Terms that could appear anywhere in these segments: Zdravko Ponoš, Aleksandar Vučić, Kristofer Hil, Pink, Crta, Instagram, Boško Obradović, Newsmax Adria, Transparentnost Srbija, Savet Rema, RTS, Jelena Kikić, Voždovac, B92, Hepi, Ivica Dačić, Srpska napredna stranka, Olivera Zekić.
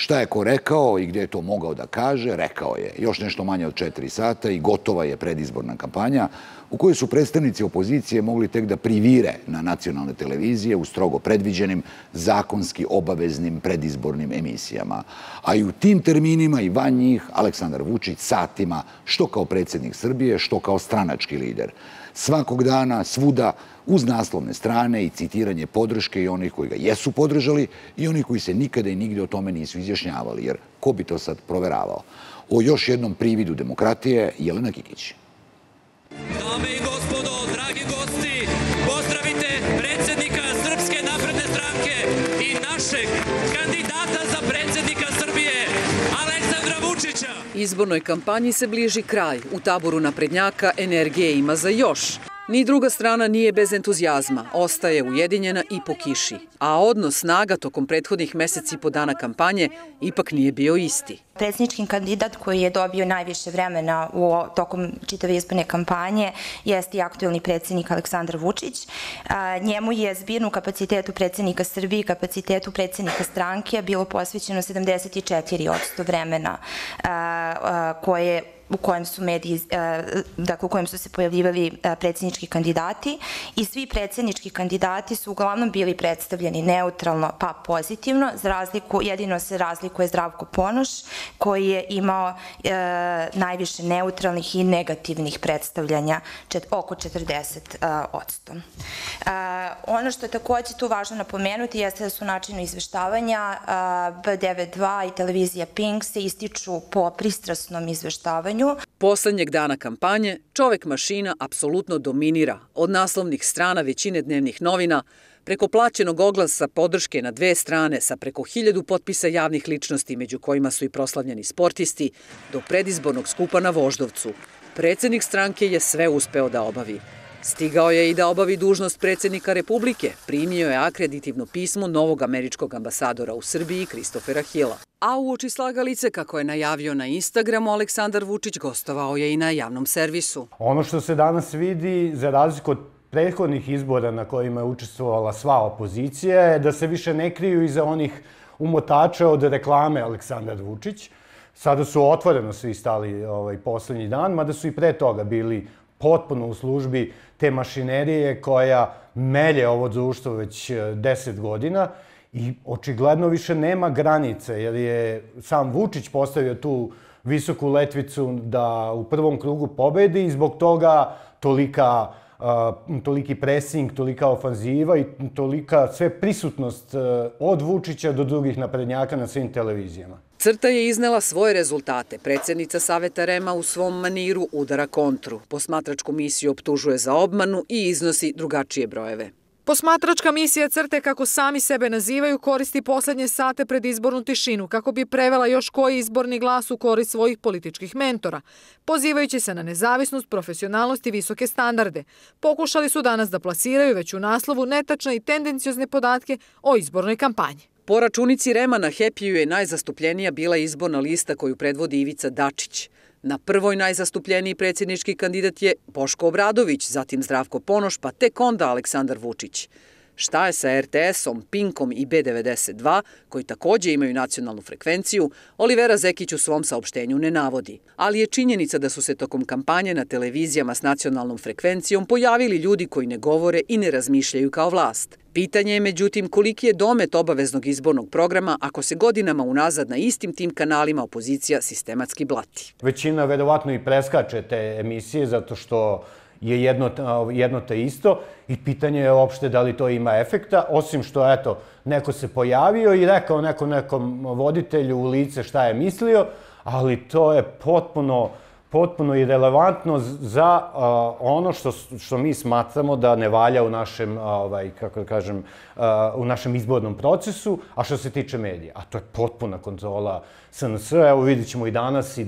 Šta je ko rekao i gdje je to mogao da kaže, rekao je. Još nešto manje od 4 sata i gotova je predizborna kampanja u kojoj su predstavnici opozicije mogli tek da privire na nacionalne televizije u strogo predviđenim zakonski obaveznim predizbornim emisijama. A i u tim terminima i van njih Aleksandar Vučić satima, što kao predsjednik Srbije, što kao stranački lider. Svakog dana, svuda, uz naslovne strane i citiranje podrške i onih koji ga jesu podržali i onih koji se nikada i nigde o tome nisu izjašnjavali, jer ko bi to sad proveravao? O još jednom prividu demokratije, Jelena Kikić. Dame i gospodo, dragi gosti, pozdravite predsjednika Srpske napredne stranke i našeg kandidata za predsjednika Srbije, Aleksandra Vučića. Izbornoj kampanji se bliži kraj. U taboru naprednjaka energije ima za još. Ni druga strana nije bez entuzijazma, ostaje ujedinjena i po kiši. A odnos snaga tokom prethodnih mjeseci i po dana kampanje ipak nije bio isti. Predsjednički kandidat koji je dobio najviše vremena tokom čitave izborne kampanje jeste i aktuelni predsjednik Aleksandar Vučić. Njemu je zbirnu kapacitetu predsjednika Srbije i kapacitetu predsjednika stranke bilo posvećeno 74% vremena koje u kojem su se pojavljivali predsjednički kandidati i svi predsjednički kandidati su uglavnom bili predstavljeni neutralno pa pozitivno. Jedino se razlikuje Zdravko Ponoš koji je imao najviše neutralnih i negativnih predstavljanja, oko 40%. Ono što je također tu važno napomenuti jeste da su načinu izveštavanja B92 i televizija Pink se ističu po pristrasnom izveštavanju. Poslednjeg dana kampanje čovek mašina apsolutno dominira od naslovnih strana većine dnevnih novina, preko plaćenog oglasa podrške na 2 strane sa preko 1000 potpisa javnih ličnosti među kojima su i proslavljeni sportisti do predizbornog skupa na Voždovcu. Predsjednik stranke je sve uspeo da obavi. Stigao je i da obavi dužnost predsjednika Republike, primio je akreditivno pismo novog američkog ambasadora u Srbiji Kristofera Hila. A uoči slagalice, kako je najavio na Instagramu, Aleksandar Vučić gostovao je i na javnom servisu. Ono što se danas vidi, za razliku od prethodnih izbora na kojima je učestvovala sva opozicija, je da se više ne kriju iza onih umotača od reklame Aleksandar Vučić. Sada su otvoreno svi stali poslednji dan, mada su i pre toga bili potpuno u službi te mašinerije koja melje ovo društvo već 10 godina i očigledno više nema granice, jer je sam Vučić postavio tu visoku letvicu da u prvom krugu pobedi i zbog toga toliki pressing, tolika ofanziva i tolika sve prisutnost od Vučića do drugih naprednjaka na svim televizijama. Crta je iznela svoje rezultate. Predsjednica Saveta Rema u svom maniru udara kontru. Posmatračku misiju optužuje za obmanu i iznosi drugačije brojeve. Posmatračka misija Crte, kako sami sebe nazivaju, koristi posljednje sate pred izbornu tišinu kako bi prevela još koji izborni glas u korist svojih političkih mentora. Pozivajući se na nezavisnost, profesionalnost i visoke standarde, pokušali su danas da plasiraju već u naslovu netačne i tendenciozne podatke o izbornoj kampanji. Po računici Rema na Hepiju je najzastupljenija bila izborna lista koju predvodi Ivica Dačić. Na prvoj najzastupljeniji predsjednički kandidat je Boško Obradović, zatim Zdravko Ponoš, pa tek onda Aleksandar Vučić. Šta je sa RTS-om, Pinkom i B92, koji također imaju nacionalnu frekvenciju, Olivera Zekić u svom saopštenju ne navodi. Ali je činjenica da su se tokom kampanje na televizijama s nacionalnom frekvencijom pojavili ljudi koji ne govore i ne razmišljaju kao vlast. Pitanje je, međutim, koliki je domet obaveznog izbornog programa ako se godinama unazad na istim tim kanalima opozicija sistematski blati. Većina verovatno i preskače te emisije zato što je jedno te isto i pitanje je uopšte da li to ima efekta, osim što eto, neko se pojavio i rekao nekom voditelju u lice šta je mislio, ali to je potpuno irelevantno za ono što mi smatramo da ne valja u našem izbornom procesu, a što se tiče medija. A to je potpuna kontrola SNS. Evo vidit ćemo i danas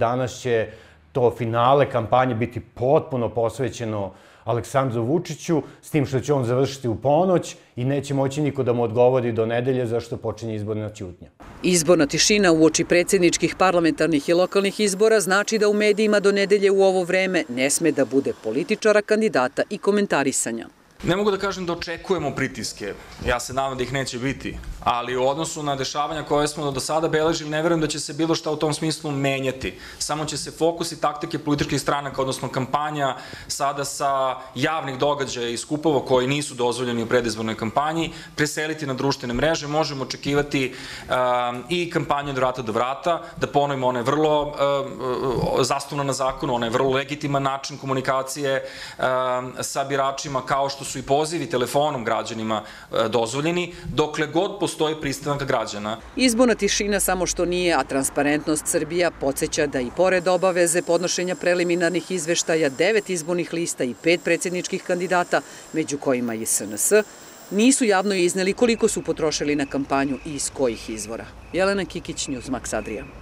će to finale kampanje biti potpuno posvećeno Aleksandru Vučiću, s tim što će on završiti u ponoć i neće moći niko da mu odgovori do nedelje zašto počinje izborna ćutnja. Izborna tišina uoči predsjedničkih, parlamentarnih i lokalnih izbora znači da u medijima do nedelje u ovo vreme ne sme da bude političara, kandidata i komentarisanja. Ne mogu da kažem da očekujemo pritiske. Ja se nadam da ih neće biti, ali u odnosu na dešavanja koje smo do sada beležili, ne verujem da će se bilo šta u tom smislu menjati. Samo će se fokus i taktike političkih stranaka, odnosno kampanja sada sa javnih događaja i skupova koji nisu dozvoljeni u predizbornoj kampanji, preseliti na društvene mreže. Možemo očekivati i kampanju od vrata do vrata, da ponovimo, ona je vrlo zasnovana na zakonu, ona je vrlo legitiman način komunikacije sa biračima, kao što su i pozivi telefonom građanima dozvoljeni, dokle god postoji pristanak građana. Izborna tišina samo što nije, a Transparentnost Srbija podsjeća da i pored obaveze podnošenja preliminarnih izveštaja 9 izbornih lista i 5 predsjedničkih kandidata, među kojima i SNS, nisu javno izneli koliko su potrošili na kampanju i iz kojih izvora. Jelena Kikić, Newsmax Adria.